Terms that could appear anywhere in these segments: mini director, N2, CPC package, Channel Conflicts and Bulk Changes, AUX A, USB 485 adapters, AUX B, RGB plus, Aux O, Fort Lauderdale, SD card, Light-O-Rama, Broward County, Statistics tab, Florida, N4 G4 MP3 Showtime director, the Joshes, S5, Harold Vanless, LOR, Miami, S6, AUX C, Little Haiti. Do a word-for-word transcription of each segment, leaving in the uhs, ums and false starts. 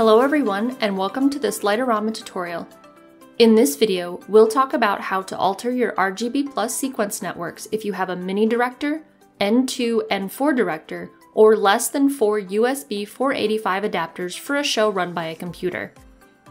Hello everyone, and welcome to this Light-O-Rama tutorial. In this video, we'll talk about how to alter your R G B plus sequence networks if you have a mini director, N two, N four director, or less than four U S B four eighty-five adapters for a show run by a computer.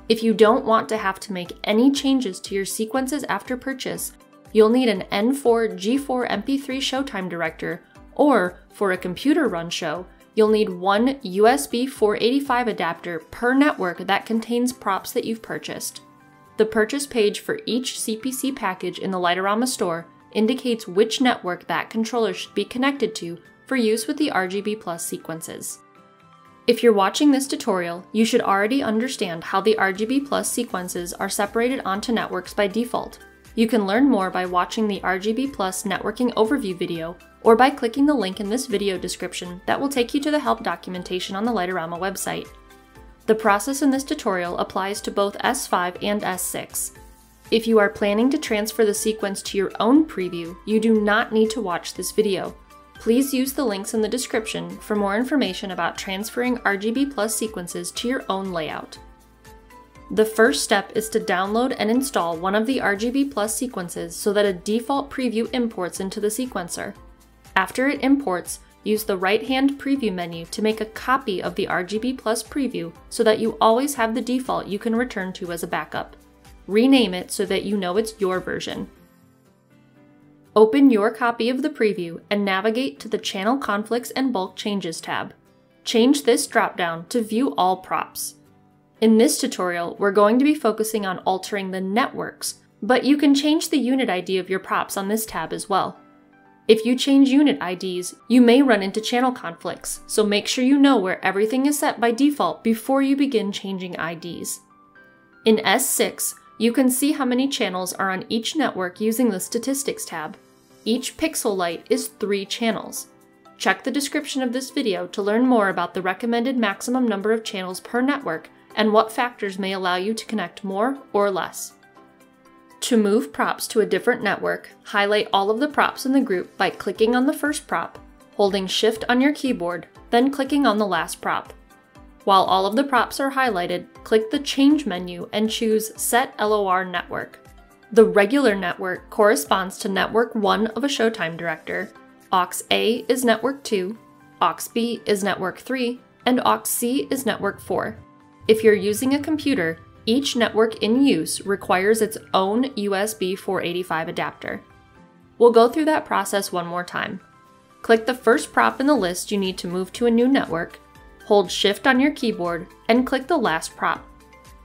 If you don't want to have to make any changes to your sequences after purchase, you'll need an N four G four M P three Showtime director, or for a computer-run show, you'll need one U S B four eighty-five adapter per network that contains props that you've purchased. The purchase page for each C P C package in the Light-O-Rama store indicates which network that controller should be connected to for use with the R G B plus sequences. If you're watching this tutorial, you should already understand how the R G B plus sequences are separated onto networks by default. You can learn more by watching the R G B plus networking overview video or by clicking the link in this video description that will take you to the help documentation on the Light-O-Rama website. The process in this tutorial applies to both S five and S six. If you are planning to transfer the sequence to your own preview, you do not need to watch this video. Please use the links in the description for more information about transferring R G B plus sequences to your own layout. The first step is to download and install one of the R G B plus sequences so that a default preview imports into the sequencer. After it imports, use the right-hand preview menu to make a copy of the R G B plus preview so that you always have the default you can return to as a backup. Rename it so that you know it's your version. Open your copy of the preview and navigate to the Channel Conflicts and Bulk Changes tab. Change this dropdown to View All Props. In this tutorial, we're going to be focusing on altering the networks, but you can change the unit I D of your props on this tab as well. If you change unit I Ds, you may run into channel conflicts, so make sure you know where everything is set by default before you begin changing I Ds. In S six, you can see how many channels are on each network using the Statistics tab. Each pixel light is three channels. Check the description of this video to learn more about the recommended maximum number of channels per network and what factors may allow you to connect more or less. To move props to a different network, highlight all of the props in the group by clicking on the first prop, holding Shift on your keyboard, then clicking on the last prop. While all of the props are highlighted, click the Change menu and choose Set L O R Network. The regular network corresponds to Network one of a Showtime director, A U X A is Network two, A U X B is Network three, and A U X C is Network four. If you're using a computer, each network in use requires its own U S B four eighty-five adapter. We'll go through that process one more time. Click the first prop in the list you need to move to a new network, hold Shift on your keyboard, and click the last prop.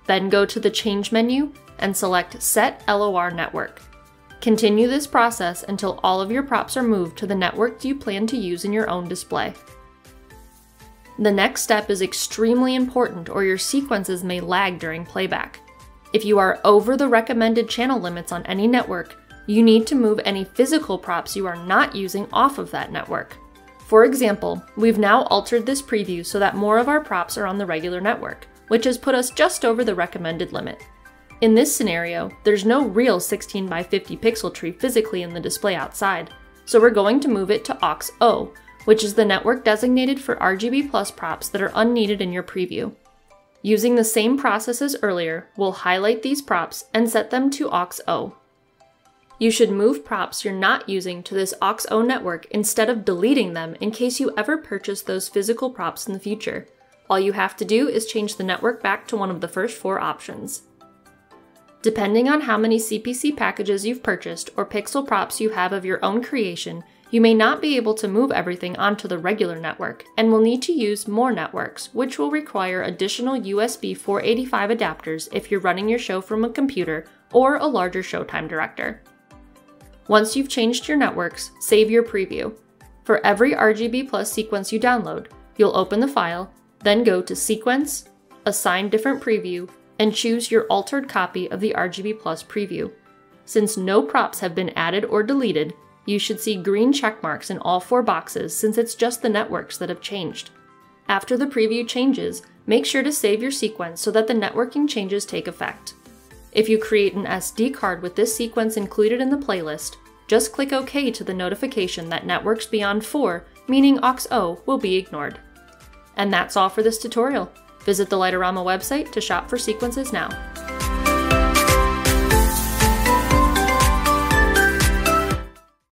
Then go to the Change menu and select Set L O R Network. Continue this process until all of your props are moved to the network you plan to use in your own display. The next step is extremely important, or your sequences may lag during playback. If you are over the recommended channel limits on any network, you need to move any physical props you are not using off of that network. For example, we've now altered this preview so that more of our props are on the regular network, which has put us just over the recommended limit. In this scenario, there's no real sixteen by fifty pixel tree physically in the display outside, so we're going to move it to Aux O, which is the network designated for R G B plus props that are unneeded in your preview. Using the same process as earlier, we'll highlight these props and set them to Aux O. You should move props you're not using to this Aux O network instead of deleting them in case you ever purchase those physical props in the future. All you have to do is change the network back to one of the first four options. Depending on how many C P C packages you've purchased or pixel props you have of your own creation, you may not be able to move everything onto the regular network and will need to use more networks, which will require additional U S B four eighty-five adapters if you're running your show from a computer or a larger Showtime director. Once you've changed your networks, save your preview. For every R G B plus sequence you download, you'll open the file, then go to Sequence, Assign Different Preview, and choose your altered copy of the R G B plus preview. Since no props have been added or deleted, you should see green check marks in all four boxes since it's just the networks that have changed. After the preview changes, make sure to save your sequence so that the networking changes take effect. If you create an S D card with this sequence included in the playlist, just click OK to the notification that networks beyond four, meaning Aux O, will be ignored. And that's all for this tutorial. Visit the Light-O-Rama website to shop for sequences now.